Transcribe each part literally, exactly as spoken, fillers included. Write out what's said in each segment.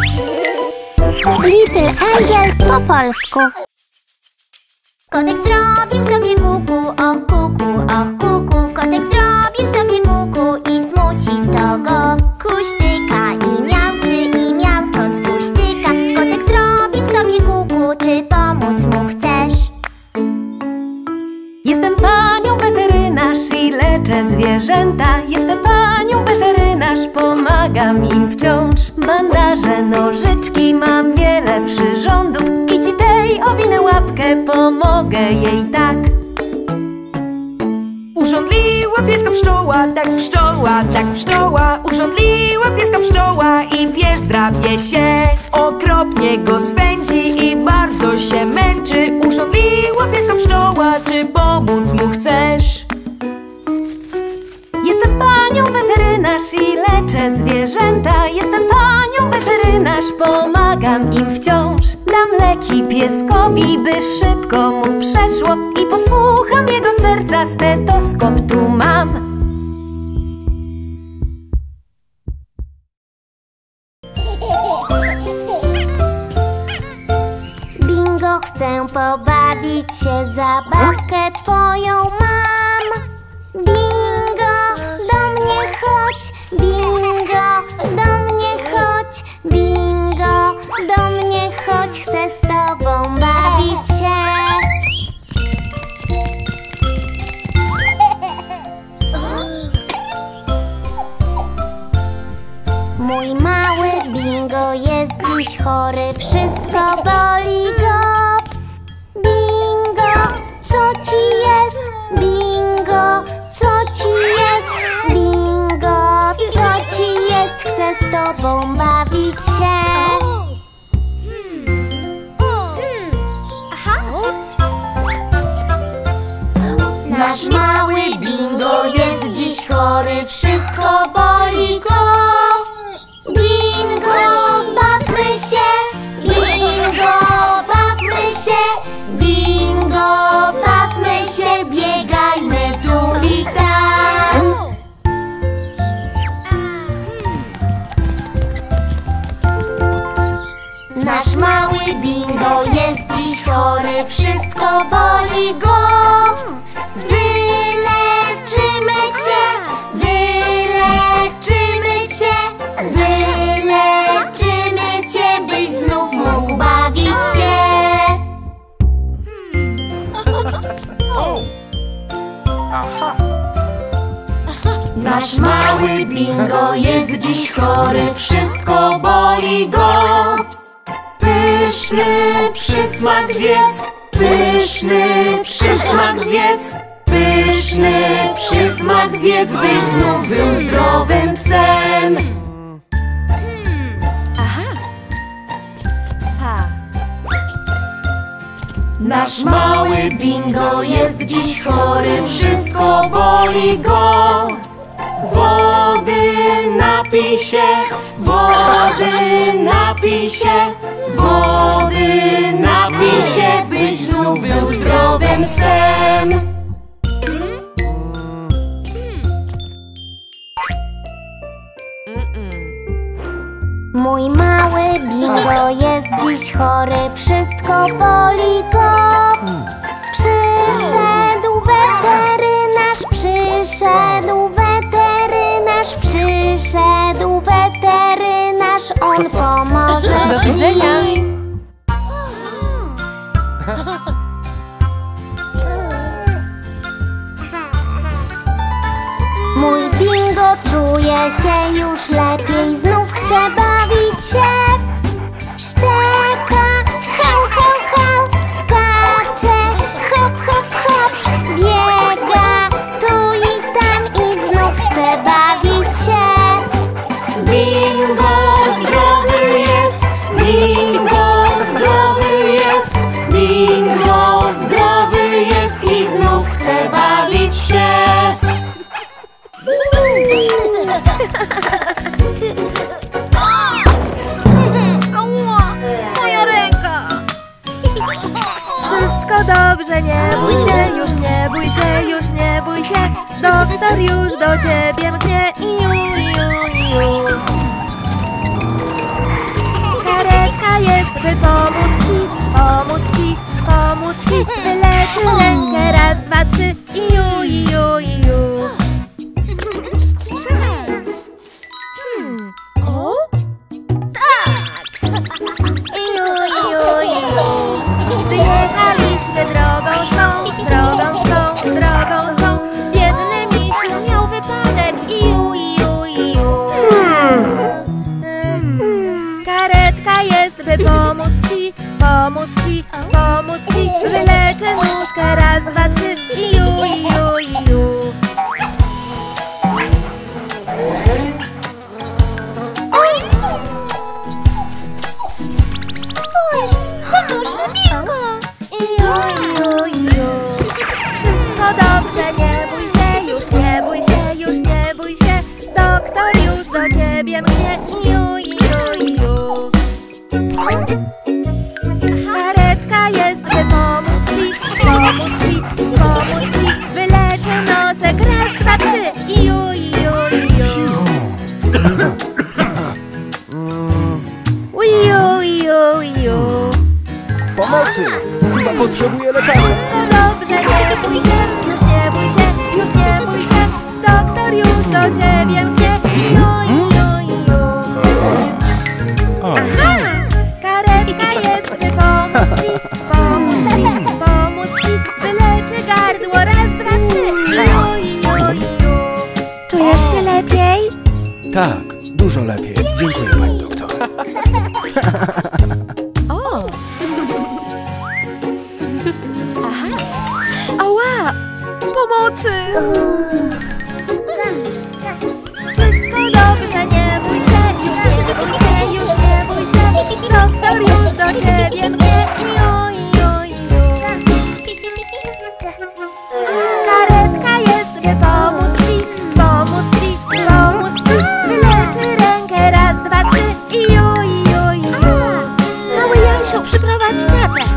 Little Angel po polsku. Kotek zrobił sobie kuku, och kuku, och kuku. Kotek zrobił sobie kuku i smuci to go. Kuśtyka i miałczy i miałcząc kuśtyka. Kotek zrobił sobie kuku, czy pomóc mu chcesz? Jestem panią weterynarz i leczę zwierzęta. Jestem panią weterynarz, pomagam im wciąż. Bandaże, nożyczki, mam wiele przyrządów. Kici tej owinę łapkę, pomogę jej tak. Urządliła pieska pszczoła, tak pszczoła, tak pszczoła. Urządliła pieska pszczoła i pies drapie się. Okropnie go swędzi i bardzo się męczy. Urządliła pieska pszczoła, czy pomóc mu chcesz? Jestem panią weterynarz i leczę zwierzęta. Jestem panią weterynarz, pomagam im wciąż. Dam leki pieskowi, by szybko mu przeszło. I posłucham jego serca, stetoskop tu mam. Bingo, chcę pobawić się, zabawkę twoją mam. Bingo, do mnie chodź, bingo, do mnie chodź, bingo, do mnie chodź, chcę z tobą bawić się. Mój mały bingo jest dziś chory, wszystko boli go. Bingo, co ci jest? Bingo, co ci jest? Bingo, co ci jest? Chcę z tobą bawić się. Nasz mały bingo jest dziś chory, wszystko boli go. Bingo, bawmy się. Bingo, bawmy się. Bingo, bawmy się. Biegajmy tu i tam. Nasz mały bingo jest dziś chory, wszystko boli go. Wyleczymy cię, wyleczymy cię, wyleczymy cię, byś znów mógł bawić się. Aha. Nasz mały bingo jest dziś chory, wszystko boli go. Pyszny przysmak zjedz, pyszny przysmak zjedz, pyszny przysmak zjedz, byś znów był zdrowym psem. Nasz mały bingo jest dziś chory, wszystko boli go. Wody napij się, wody napij się, wody napij się, byś znów był zdrowym psem. Mój mały bingo jest dziś chory, wszystko boli go. Przyszedł weterynarz, przyszedł weterynarz, przyszedł weterynarz, on pomoże. Do widzenia. Mój bingo czuje się już lepiej, znów chce bawić się. Szczeka, hał, hał, hał, skacze, hop, hop, hop, biega tu i tam i znów chce bawić się. Bingo zdrowy jest, bingo zdrowy jest, bingo zdrowy jest i znów chce bawić się. Moja ręka! Wszystko dobrze, nie bój się, już nie bój się, już nie bój się. Doktor już do ciebie mknie, iu, iu, iu. by pomóc ci, pomóc ci, pomóc ci. Wyleczy rękę, raz, dwa, trzy i ju, i ju, i ju. O? Tak! I ju, i ju, i ju. Wyjechaliśmy drogą są, drogą są, drogą są. Biedny misiu miał wypadek i ju, i ju, i ju. Karetka jest, by pomóc ci, pomóc ci, pomóc ci. Wyleczę nóżkę, raz, dwa, trzy i ju, i ju, i ju. Spójrz, pomóżmy Bingo. Iu, iu, iu. Wszystko dobrze, nie bój się, już nie bój się, już nie bój się. Doktor już do ciebie mnie. Iu, iu, iu. Karetka jest, by pomóc ci, pomóc ci, pomóc ci. Wyleczę nosek, raz, dwa, trzy. Iu, iu, iu. Iu, iu, iu. Pomocy! Chyba potrzebuję lekarza. Dobrze, nie bój się, już nie bój się, już nie bój się. Doktor już do ciebie mnie. No i no i no. Aha! Karetka jest, by pomóc ci, pomóc ci, pomóc ci. Wyleczy gardło, raz, dwa, trzy. No i no i no. Czujesz się lepiej? Tak, dużo lepiej. Dziękuję pani doktor. Pomocy! Wszystko dobrze, nie bój się, już nie bój się, już nie bój się. Doktor już do ciebie mnie. Iu, iu, iu. Karetka jest, by pomóc ci, pomóc ci, pomóc ci. Wyleczy rękę, raz, dwa, trzy. Iu, iu, iu. Mały Jasiu, przyprowadź tatę.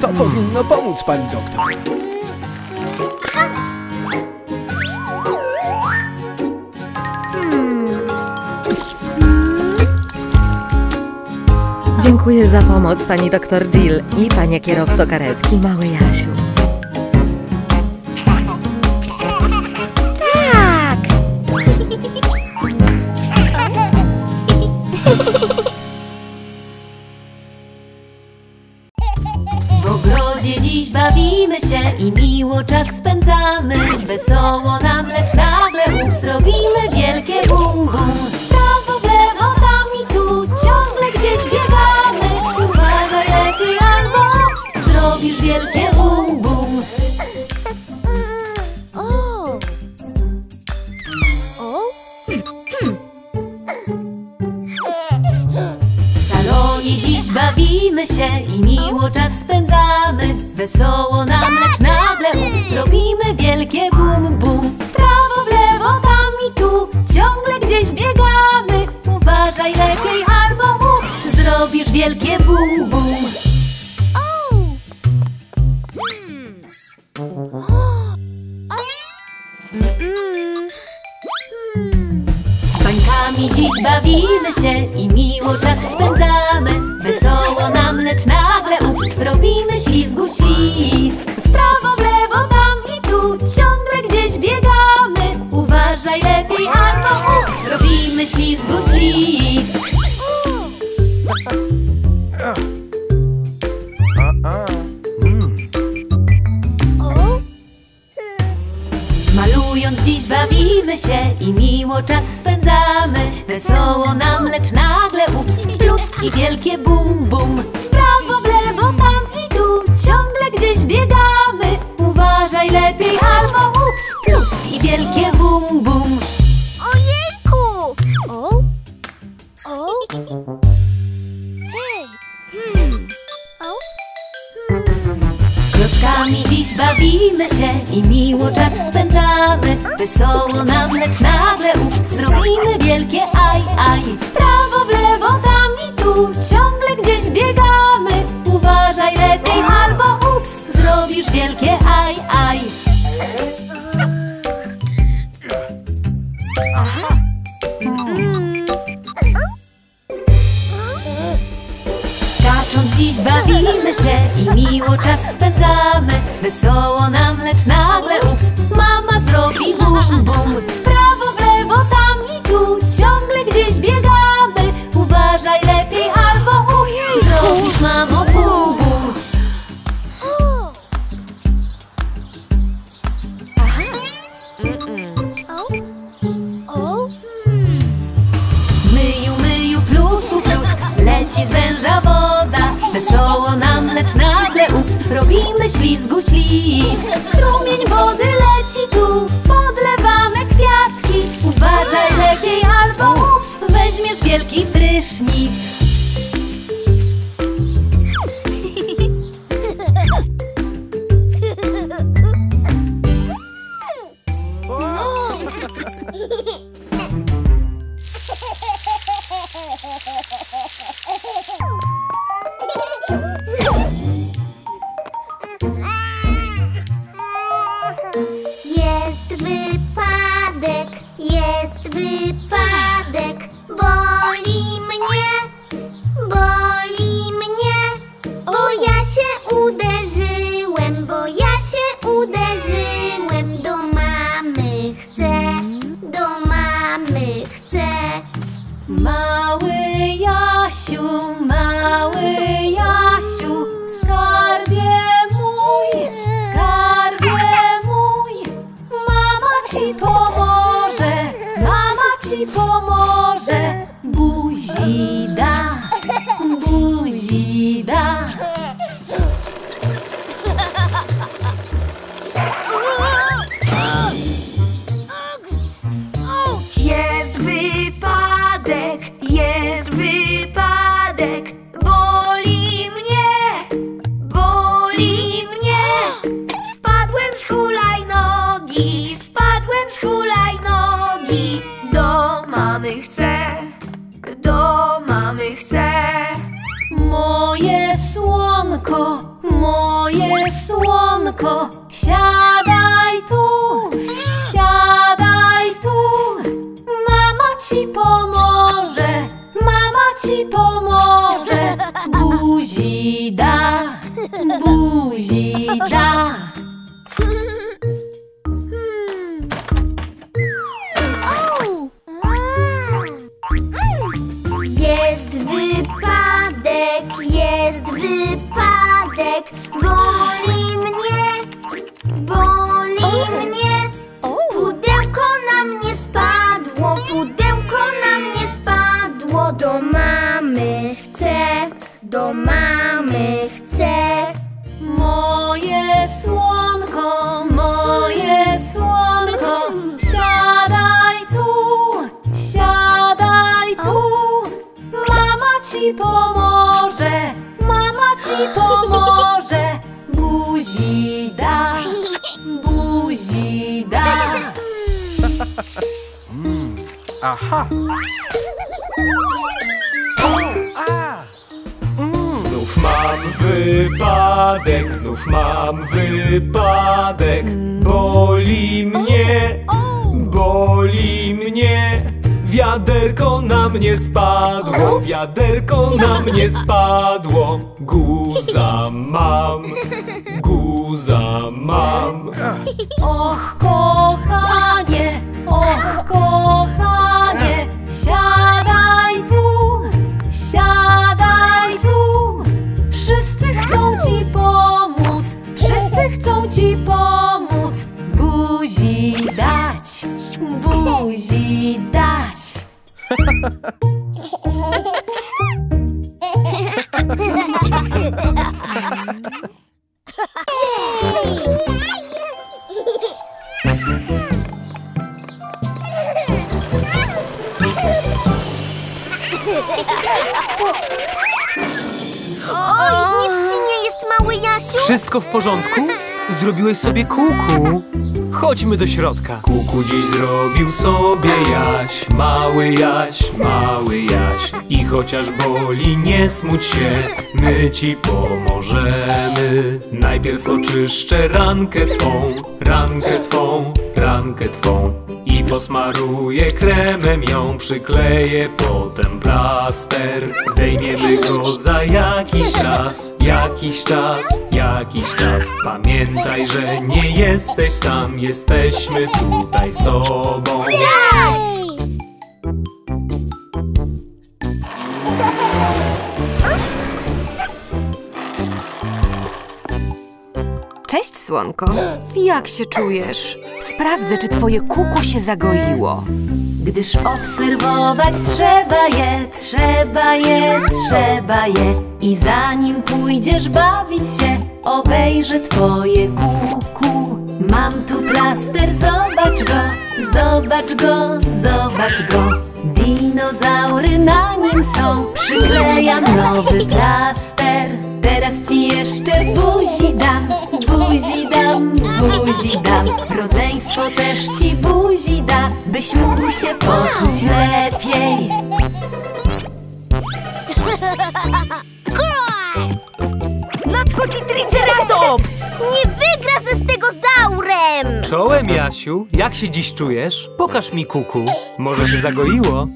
To powinno pomóc pani doktor. Dziękuję za pomoc pani doktor Jill i panie kierowco karetki, mały Jasiu. I miło czas spędzamy, wesoło nam, lecz nagle ups, robimy wielkie bum bum. W prawo, w lewo, tam i tu, ciągle gdzieś biegamy. Uważaj lepiej albo ups, zrobisz wielkie bum bum. W salonie dziś bawimy się i miło czas spędzamy, wesoło nam, lecz nagle ups, robimy wielkie bum bum. W prawo, w lewo, tam i tu, ciągle gdzieś biegamy. Uważaj lepiej albo ups, zrobisz wielkie bum bum. Bańkami dziś bawimy się i miło czas spędzamy, wesoło nam, lecz nagle ups, robimy ślizgu ślizg. W prawo, w lewo, tam i tu, ciągle gdzieś biegamy. Uważaj lepiej albo ups, robimy ślizgu ślizg. Malując dziś bawimy się i miło czas spędzamy, wesoło nam, lecz nagle ups, plusk i wielkie bum bum. W prawo, w lewo, tam i tu, ciągle gdzieś biegamy. Uważaj lepiej albo ups, plusk i wielkie bum bum. Ojejku! O? O? Hej! Hmm. O? Klockami dziś bawimy się i miło czas spędzamy, strony. Wesoło nam, lecz nagle ups, zrobimy wielkie aj, aj. W prawo, w lewo, tam i tu, ciągle gdzieś biegamy. Uważaj lepiej albo ups, zrobisz wielkie aj, aj. Dziś bawimy się i miło czas spędzamy. Wesoło nam, lecz nagle ups, mama zrobi bum bum. W prawo, w lewo, tam i tu, ciągle gdzieś biegamy. Uważaj lepiej albo ups, zrobisz mamo bum bum. Myju, myju, plusku, plusk, leci z węża woda. Wesoło nam, lecz nagle ups, robimy ślizgu ślizg. Strumień wody leci tu, podlewamy kwiatki. Uważaj lepiej albo ups, weźmiesz wielki prysznic. Wszystko w porządku? Zrobiłeś sobie kółku. Chodźmy do środka. Kuku dziś zrobił sobie jaś, mały jaś, mały jaś. I chociaż boli, nie smuć się, my ci pomożemy. Najpierw oczyszczę rankę twą, rankę twą, rankę twą. I posmaruję kremem ją, przykleję potem plaster. Zdejmiemy go za jakiś czas, jakiś czas, jakiś czas. Pamiętaj, że nie jesteś sam, jesteśmy tutaj z tobą. Cześć, słonko. Jak się czujesz? Sprawdzę, czy twoje kuku się zagoiło. Gdyż obserwować trzeba je, trzeba je, trzeba je. I zanim pójdziesz bawić się, obejrzę twoje kuku. Mam tu plaster, zobacz go, zobacz go, zobacz go. Dinozaury na nim są, przyklejam nowy plaster. Teraz ci jeszcze buzi dam, buzi dam, buzi dam. Rodzeństwo też ci buzi da, byś mógł się poczuć lepiej. Nadchodzi triceratops! Nie wygra ze stegozaurem! Czołem, Jasiu, jak się dziś czujesz? Pokaż mi kuku. Może się zagoiło?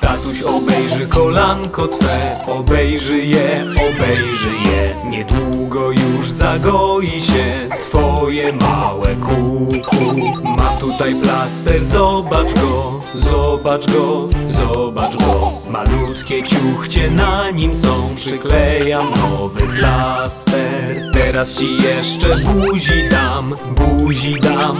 Tatuś obejrzy kolanko twe, obejrzy je, obejrzy je. Niedługo już zagoi się twoje małe kuku. Ma tutaj plaster, zobacz go, zobacz go, zobacz go. Malutkie ciuchcie na nim są, przyklejam nowy plaster. Teraz ci jeszcze buzi dam, buzi dam,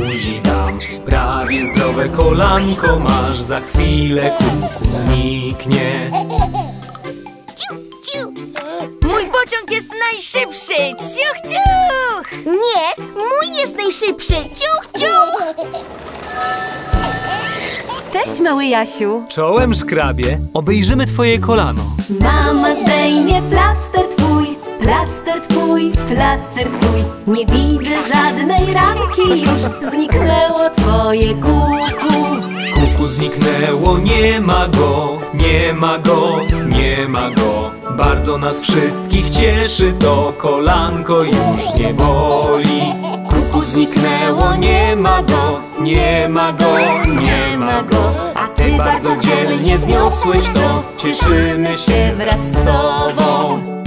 buzi dam. Prawie zdrowe kolanko masz, za chwilę kuku zniknie. Mój pociąg jest najszybszy, ciuch, ciuch! Nie, mój jest najszybszy, ciuch, ciuch! Cześć, mały Jasiu. Czołem, szkrabie. Obejrzymy twoje kolano. Mama zdejmie plaster twój, plaster twój, plaster twój. Nie widzę żadnej ranki już, zniknęło twoje kuku. Kuku zniknęło, nie ma go, nie ma go, nie ma go. Bardzo nas wszystkich cieszy to, kolanko już nie boli. Kuku zniknęło, nie ma go, nie ma go, nie ma go. A ty bardzo dzielnie zniosłeś to, cieszymy się wraz z tobą.